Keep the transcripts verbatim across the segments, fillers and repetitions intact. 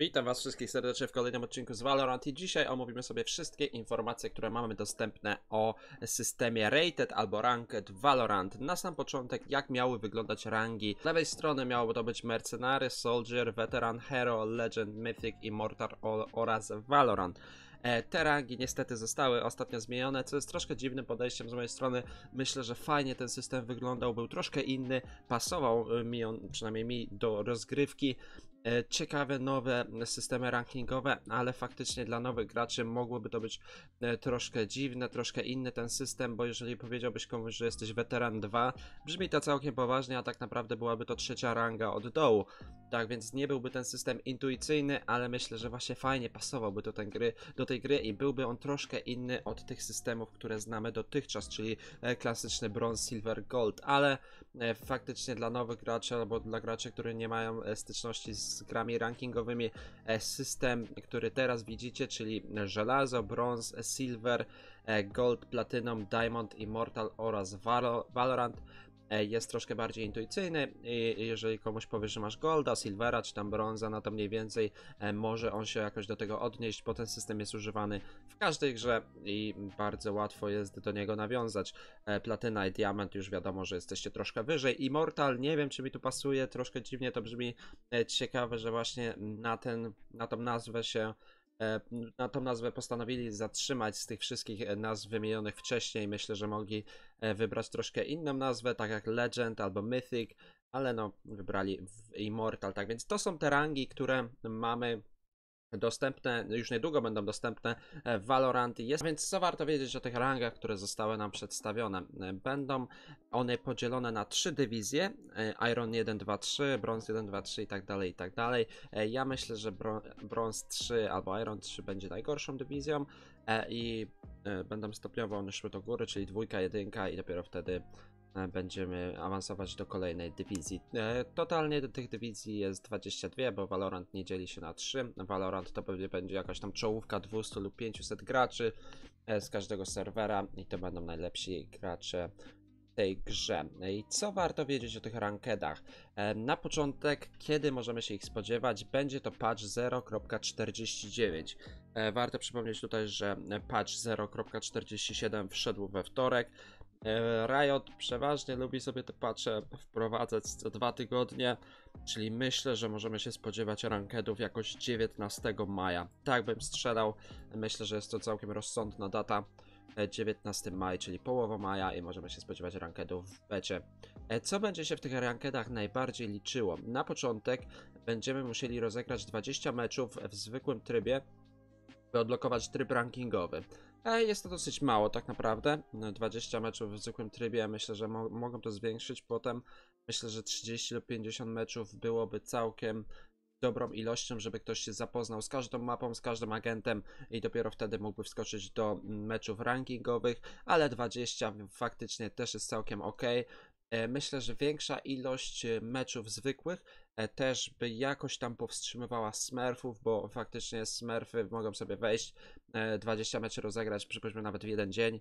Witam was wszystkich serdecznie w kolejnym odcinku z Valorant i dzisiaj omówimy sobie wszystkie informacje, które mamy dostępne o systemie Rated albo Ranked Valorant. Na sam początek, jak miały wyglądać rangi. Z lewej strony miało to być Mercenary, Soldier, Veteran, Hero, Legend, Mythic, Immortal oraz Valorant. Te rangi niestety zostały ostatnio zmienione, co jest troszkę dziwnym podejściem z mojej strony. Myślę, że fajnie ten system wyglądał, był troszkę inny, pasował mi on, przynajmniej mi, do rozgrywki. Ciekawe nowe systemy rankingowe, ale faktycznie dla nowych graczy mogłoby to być troszkę dziwne, troszkę inny ten system, bo jeżeli powiedziałbyś komuś, że jesteś Weteran dwa, brzmi to całkiem poważnie, a tak naprawdę byłaby to trzecia ranga od dołu. Tak więc nie byłby ten system intuicyjny, ale myślę, że właśnie fajnie pasowałby to ten gry, do tej gry i byłby on troszkę inny od tych systemów, które znamy dotychczas, czyli klasyczny Bronze, Silver, Gold, ale faktycznie dla nowych graczy albo dla graczy, którzy nie mają styczności z z grami rankingowymi, system, który teraz widzicie, czyli żelazo, brąz, silver, gold, platinum, diamond, immortal oraz valorant, jest troszkę bardziej intuicyjny i jeżeli komuś powiesz, że masz golda, silvera czy tam brąza, no to mniej więcej może on się jakoś do tego odnieść, bo ten system jest używany w każdej grze i bardzo łatwo jest do niego nawiązać. Platyna i diament już wiadomo, że jesteście troszkę wyżej. Immortal, nie wiem czy mi tu pasuje, troszkę dziwnie to brzmi. Ciekawe, że właśnie na, ten, na tą nazwę się Na tą nazwę postanowili zatrzymać z tych wszystkich nazw wymienionych wcześniej. Myślę, że mogli wybrać troszkę inną nazwę, tak jak Legend albo Mythic, ale no wybrali Immortal. Tak więc to są te rangi, które mamy dostępne, już niedługo będą dostępne w Valorant. Jest więc co warto wiedzieć o tych rangach, które zostały nam przedstawione. Będą one podzielone na trzy dywizje: Iron jeden, dwa, trzy, Brąz jeden, dwa, trzy i tak dalej, i tak dalej. Ja myślę, że Brąz trzy albo Iron trzy będzie najgorszą dywizją i będą stopniowo one szły do góry, czyli dwójka, jedynka i dopiero wtedy będziemy awansować do kolejnej dywizji. Totalnie do tych dywizji jest dwadzieścia dwie, bo Valorant nie dzieli się na trzy. Valorant to pewnie będzie jakaś tam czołówka dwieście lub pięćset graczy z każdego serwera i to będą najlepsi gracze w tej grze. I co warto wiedzieć o tych rankedach? Na początek, kiedy możemy się ich spodziewać, będzie to patch zero kropka czterdzieści dziewięć. Warto przypomnieć tutaj, że patch zero kropka czterdzieści siedem wszedł we wtorek. Riot przeważnie lubi sobie te patche wprowadzać co dwa tygodnie, czyli myślę, że możemy się spodziewać rankedów jakoś dziewiętnastego maja. Tak bym strzelał, myślę, że jest to całkiem rozsądna data. dziewiętnastego maja, czyli połowa maja i możemy się spodziewać rankedów w becie. Co będzie się w tych rankedach najbardziej liczyło? Na początek będziemy musieli rozegrać dwadzieścia meczów w zwykłym trybie, by odblokować tryb rankingowy. Jest to dosyć mało tak naprawdę, dwadzieścia meczów w zwykłym trybie, myślę, że mo mogą to zwiększyć potem. Myślę, że trzydzieści lub pięćdziesiąt meczów byłoby całkiem dobrą ilością, żeby ktoś się zapoznał z każdą mapą, z każdym agentem i dopiero wtedy mógłby wskoczyć do meczów rankingowych, ale dwadzieścia faktycznie też jest całkiem ok. Myślę, że większa ilość meczów zwykłych też by jakoś tam powstrzymywała smurfów, bo faktycznie smurfy mogą sobie wejść, dwadzieścia meczy rozegrać, przypuśćmy nawet w jeden dzień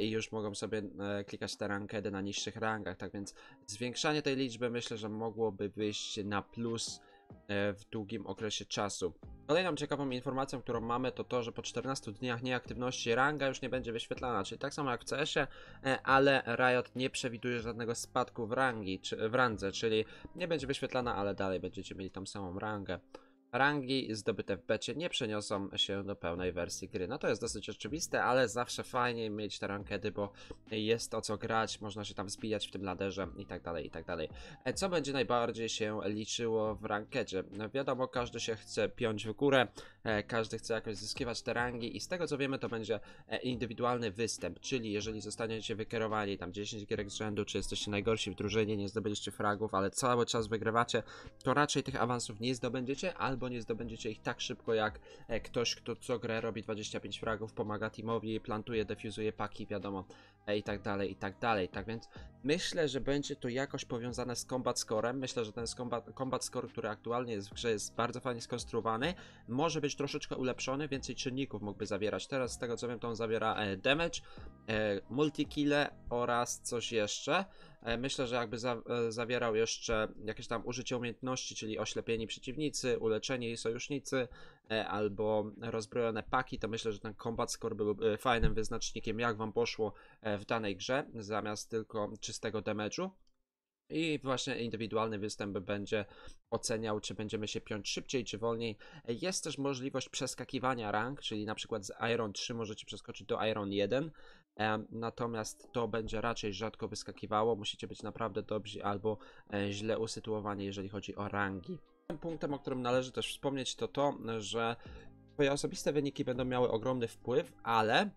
i już mogą sobie klikać te rankedy na niższych rangach, tak więc zwiększanie tej liczby myślę, że mogłoby wyjść na plus w długim okresie czasu. Kolejną ciekawą informacją, którą mamy, to to, że po czternastu dniach nieaktywności ranga już nie będzie wyświetlana, czyli tak samo jak w cesie, ale Riot nie przewiduje żadnego spadku w rangi, czy w randze, czyli nie będzie wyświetlana, ale dalej będziecie mieli tą samą rangę. Rangi zdobyte w becie nie przeniosą się do pełnej wersji gry. No to jest dosyć oczywiste, ale zawsze fajnie mieć te rankedy, bo jest o co grać, można się tam zbijać w tym laderze i tak dalej, i tak dalej. Co będzie najbardziej się liczyło w rankedzie? No wiadomo, każdy się chce piąć w górę, każdy chce jakoś zyskiwać te rangi i z tego co wiemy to będzie indywidualny występ, czyli jeżeli zostaniecie wykierowani tam dziesięć gierek z rzędu, czy jesteście najgorsi w drużynie, nie zdobyliście fragów, ale cały czas wygrywacie, to raczej tych awansów nie zdobędziecie, albo nie zdobędziecie ich tak szybko jak ktoś, kto co grę robi dwadzieścia pięć fragów, pomaga teamowi, plantuje, defuzuje paki, wiadomo, i tak dalej, i tak dalej. Tak więc myślę, że będzie to jakoś powiązane z combat scorem. Myślę, że ten combat, combat score, który aktualnie jest w grze, jest bardzo fajnie skonstruowany. Może być troszeczkę ulepszony, więcej czynników mógłby zawierać. Teraz z tego co wiem, to on zawiera damage, multikille oraz coś jeszcze. Myślę, że jakby za, zawierał jeszcze jakieś tam użycie umiejętności, czyli oślepieni przeciwnicy, uleczenie i sojusznicy, albo rozbrojone paki, to myślę, że ten combat score byłby fajnym wyznacznikiem, jak wam poszło w danej grze, zamiast tylko czystego damage'u. I właśnie indywidualny występ będzie oceniał, czy będziemy się piąć szybciej, czy wolniej. Jest też możliwość przeskakiwania rank, czyli na przykład z Iron trzy możecie przeskoczyć do Iron jeden. Natomiast to będzie raczej rzadko wyskakiwało, musicie być naprawdę dobrzy albo źle usytuowani, jeżeli chodzi o rangi. Punktem, o którym należy też wspomnieć, to to, że twoje osobiste wyniki będą miały ogromny wpływ, ale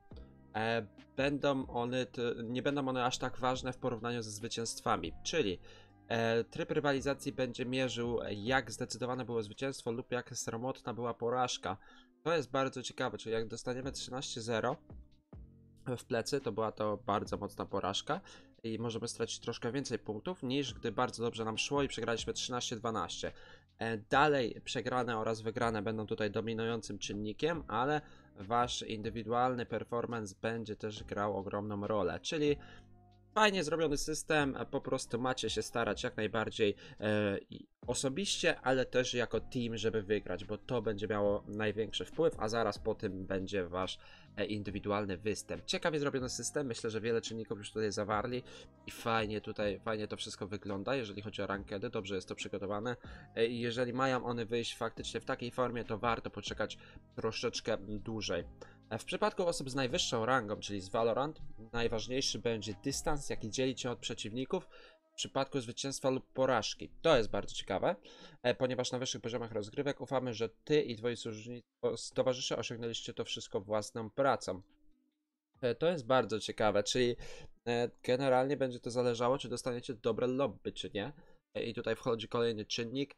będą one, nie będą one aż tak ważne w porównaniu ze zwycięstwami, czyli tryb rywalizacji będzie mierzył, jak zdecydowane było zwycięstwo lub jak sromotna była porażka. To jest bardzo ciekawe, czyli jak dostaniemy trzynaście zero w plecy, to była to bardzo mocna porażka i możemy stracić troszkę więcej punktów, niż gdy bardzo dobrze nam szło i przegraliśmy trzynaście dwanaście. Dalej przegrane oraz wygrane będą tutaj dominującym czynnikiem, ale wasz indywidualny performance będzie też grał ogromną rolę, czyli fajnie zrobiony system, po prostu macie się starać jak najbardziej e, osobiście, ale też jako team, żeby wygrać, bo to będzie miało największy wpływ, a zaraz po tym będzie wasz e, indywidualny występ. Ciekawie zrobiony system, myślę, że wiele czynników już tutaj zawarli i fajnie tutaj, fajnie to wszystko wygląda, jeżeli chodzi o rankedy, dobrze jest to przygotowane i e, jeżeli mają one wyjść faktycznie w takiej formie, to warto poczekać troszeczkę dłużej. W przypadku osób z najwyższą rangą, czyli z Valorant, najważniejszy będzie dystans, jaki dzieli cię od przeciwników w przypadku zwycięstwa lub porażki. To jest bardzo ciekawe, ponieważ na wyższych poziomach rozgrywek ufamy, że ty i twoi towarzysze osiągnęliście to wszystko własną pracą. To jest bardzo ciekawe, czyli generalnie będzie to zależało, czy dostaniecie dobre lobby, czy nie. I tutaj wchodzi kolejny czynnik,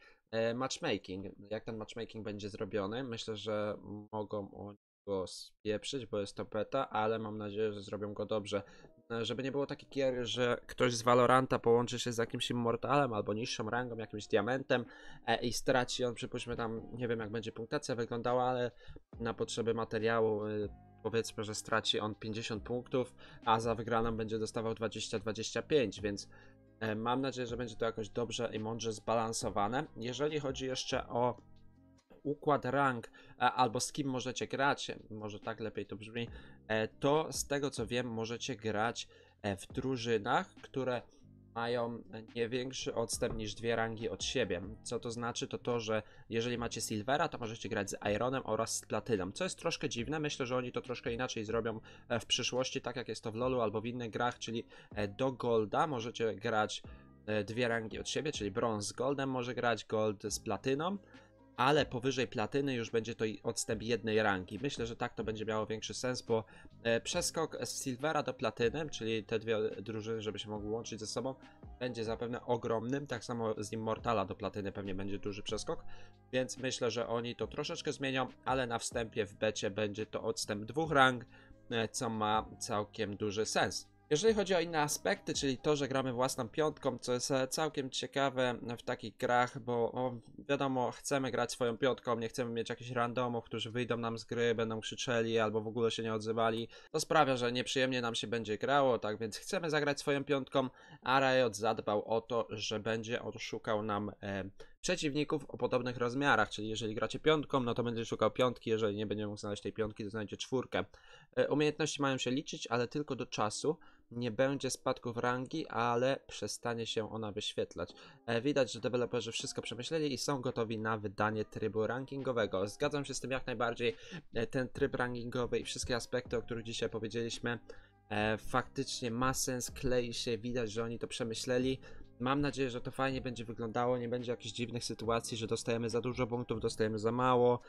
matchmaking. Jak ten matchmaking będzie zrobiony? Myślę, że mogą oni go spieprzyć, bo jest to beta, ale mam nadzieję, że zrobią go dobrze. Żeby nie było takich gier, że ktoś z Valoranta połączy się z jakimś Immortalem albo niższą rangą, jakimś diamentem i straci on, przypuśćmy tam, nie wiem jak będzie punktacja wyglądała, ale na potrzeby materiału powiedzmy, że straci on pięćdziesiąt punktów, a za wygraną będzie dostawał dwadzieścia dwadzieścia pięć, więc mam nadzieję, że będzie to jakoś dobrze i mądrze zbalansowane. Jeżeli chodzi jeszcze o układ rank albo z kim możecie grać, może tak lepiej to brzmi, to z tego co wiem możecie grać w drużynach, które mają nie większy odstęp niż dwie rangi od siebie. Co to znaczy? To to, że jeżeli macie Silvera, to możecie grać z Ironem oraz z Platyną, co jest troszkę dziwne. Myślę, że oni to troszkę inaczej zrobią w przyszłości, tak jak jest to w LoLu albo w innych grach, czyli do Golda możecie grać dwie rangi od siebie, czyli Brąz z Goldem może grać, Gold z Platyną, ale powyżej platyny już będzie to odstęp jednej rangi. Myślę, że tak to będzie miało większy sens, bo przeskok z Silvera do platyny, czyli te dwie drużyny, żeby się mogły łączyć ze sobą, będzie zapewne ogromnym. Tak samo z Immortala do platyny pewnie będzie duży przeskok, więc myślę, że oni to troszeczkę zmienią, ale na wstępie w becie będzie to odstęp dwóch rang, co ma całkiem duży sens. Jeżeli chodzi o inne aspekty, czyli to, że gramy własną piątką, co jest całkiem ciekawe w takich grach, bo o, wiadomo, chcemy grać swoją piątką, nie chcemy mieć jakichś randomów, którzy wyjdą nam z gry, będą krzyczeli albo w ogóle się nie odzywali. To sprawia, że nieprzyjemnie nam się będzie grało, tak więc chcemy zagrać swoją piątką, a Riot zadbał o to, że będzie on szukał nam e, przeciwników o podobnych rozmiarach, czyli jeżeli gracie piątką, no to będzie szukał piątki, jeżeli nie będzie mógł znaleźć tej piątki, to znajdzie czwórkę. E, umiejętności mają się liczyć, ale tylko do czasu. Nie będzie spadków rangi, ale przestanie się ona wyświetlać. Widać, że deweloperzy wszystko przemyśleli i są gotowi na wydanie trybu rankingowego. Zgadzam się z tym jak najbardziej. Ten tryb rankingowy i wszystkie aspekty, o których dzisiaj powiedzieliśmy, faktycznie ma sens, klei się, widać, że oni to przemyśleli. Mam nadzieję, że to fajnie będzie wyglądało, nie będzie jakichś dziwnych sytuacji, że dostajemy za dużo punktów, dostajemy za mało,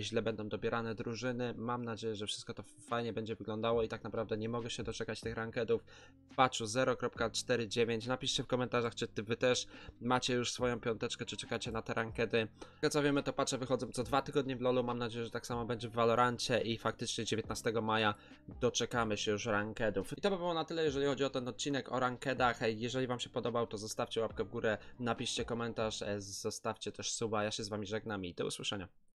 źle będą dobierane drużyny. Mam nadzieję, że wszystko to fajnie będzie wyglądało i tak naprawdę nie mogę się doczekać tych rankedów. W patchu zero kropka cztery dziewięć napiszcie w komentarzach, czy wy też macie już swoją piąteczkę, czy czekacie na te rankedy. Z tego co wiemy, to patche wychodzą co dwa tygodnie w LoLu, mam nadzieję, że tak samo będzie w Valorancie i faktycznie dziewiętnastego maja doczekamy się już rankedów. I to by było na tyle, jeżeli chodzi o ten odcinek o rankedach. Jeżeli wam się podobał, to zostawcie Zostawcie łapkę w górę, napiszcie komentarz, zostawcie też suba, ja się z wami żegnam i do usłyszenia.